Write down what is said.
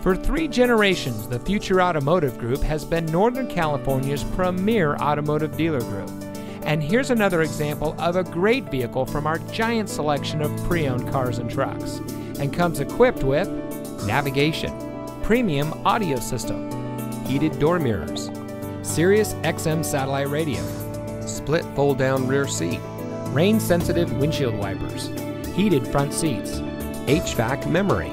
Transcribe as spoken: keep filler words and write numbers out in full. For three generations, the Future Automotive Group has been Northern California's premier automotive dealer group. And here's another example of a great vehicle from our giant selection of pre-owned cars and trucks, and comes equipped with navigation, premium audio system, heated door mirrors, Sirius X M satellite radio, split fold-down rear seat, rain-sensitive windshield wipers, heated front seats, H V A C memory,